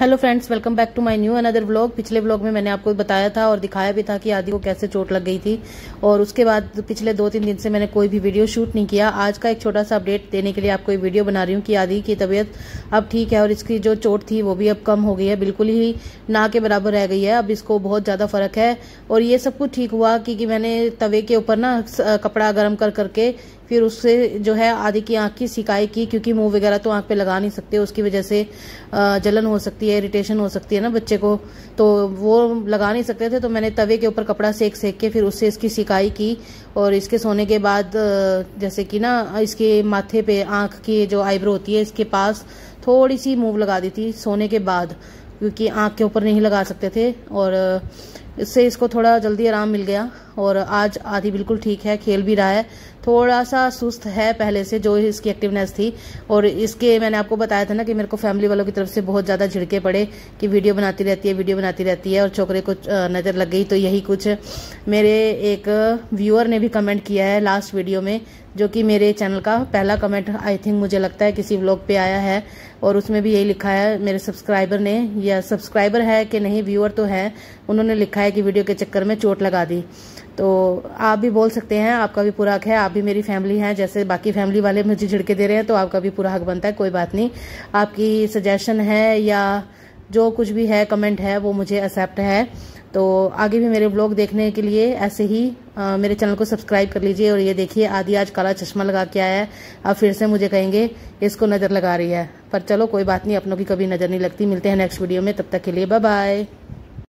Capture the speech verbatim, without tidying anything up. Hello friends, welcome back to my new another vlog. पिछले vlog में मैंने आपको बताया था और दिखाया भी था कि आदि को कैसे चोट लग गई थी, और उसके बाद पिछले दो तीन दिन से मैंने कोई भी वीडियो शूट नहीं किया। आज का एक छोटा सा अपडेट देने के लिए आपको ये वीडियो बना रही हूँ कि आदि की तबीयत अब ठीक है और इसकी जो चोट थी वो भी अब कम हो गई है, बिल्कुल ही ना के बराबर रह गई है। अब इसको बहुत ज़्यादा फर्क है और ये सब कुछ ठीक हुआ क्योंकि मैंने तवे के ऊपर ना कपड़ा गर्म कर करके फिर उससे जो है आदि की आंख की सिकाई की, क्योंकि मुंह वगैरह तो आंख पे लगा नहीं सकते, उसकी वजह से जलन हो सकती है, इरिटेशन हो सकती है ना बच्चे को, तो वो लगा नहीं सकते थे। तो मैंने तवे के ऊपर कपड़ा सेक सेक के फिर उससे इसकी सिकाई की, और इसके सोने के बाद जैसे कि ना इसके माथे पे आंख की जो आईब्रो होती है इसके पास थोड़ी सी मूव लगा दी थी सोने के बाद, क्योंकि आंख के ऊपर नहीं लगा सकते थे, और इससे इसको थोड़ा जल्दी आराम मिल गया। और आज आदि बिल्कुल ठीक है, खेल भी रहा है, थोड़ा सा सुस्त है पहले से जो इसकी एक्टिवनेस थी। और इसके मैंने आपको बताया था ना कि मेरे को फैमिली वालों की तरफ से बहुत ज़्यादा झिड़के पड़े कि वीडियो बनाती रहती है वीडियो बनाती रहती है और छोकरे को नज़र लग गई। तो यही कुछ मेरे एक व्यूअर ने भी कमेंट किया है लास्ट वीडियो में, जो कि मेरे चैनल का पहला कमेंट आई थिंक मुझे लगता है किसी व्लॉग पे आया है, और उसमें भी यही लिखा है मेरे सब्सक्राइबर ने, या सब्सक्राइबर है कि नहीं व्यूअर तो है, उन्होंने लिखा है कि वीडियो के चक्कर में चोट लगा दी। तो आप भी बोल सकते हैं, आपका भी पूरा हक है, आप भी मेरी फैमिली हैं, जैसे बाकी फैमिली वाले मुझे झिड़के दे रहे हैं तो आपका भी पूरा हक बनता है। कोई बात नहीं, आपकी सजेशन है या जो कुछ भी है कमेंट है वो मुझे एक्सेप्ट है। तो आगे भी मेरे ब्लॉग देखने के लिए ऐसे ही आ, मेरे चैनल को सब्सक्राइब कर लीजिए। और ये देखिए आदि आज काला चश्मा लगा के आया है। अब फिर से मुझे कहेंगे इसको नज़र लगा रही है, पर चलो कोई बात नहीं, अपनों की कभी नज़र नहीं लगती। मिलते हैं नेक्स्ट वीडियो में, तब तक के लिए बाय बाय।